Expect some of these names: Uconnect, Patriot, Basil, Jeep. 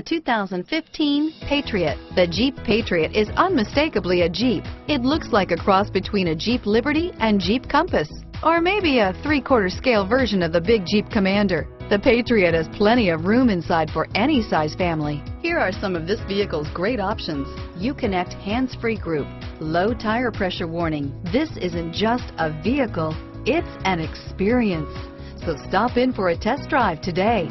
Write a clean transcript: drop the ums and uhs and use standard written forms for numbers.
The 2015 Patriot. The Jeep Patriot is unmistakably a Jeep. It looks like a cross between a Jeep Liberty and Jeep Compass, or maybe a 3/4 scale version of the big Jeep Commander. The Patriot has plenty of room inside for any size family. Here are some of this vehicle's great options: Uconnect hands-free group, low tire pressure warning. This isn't just a vehicle, it's an experience. So stop in for a test drive today.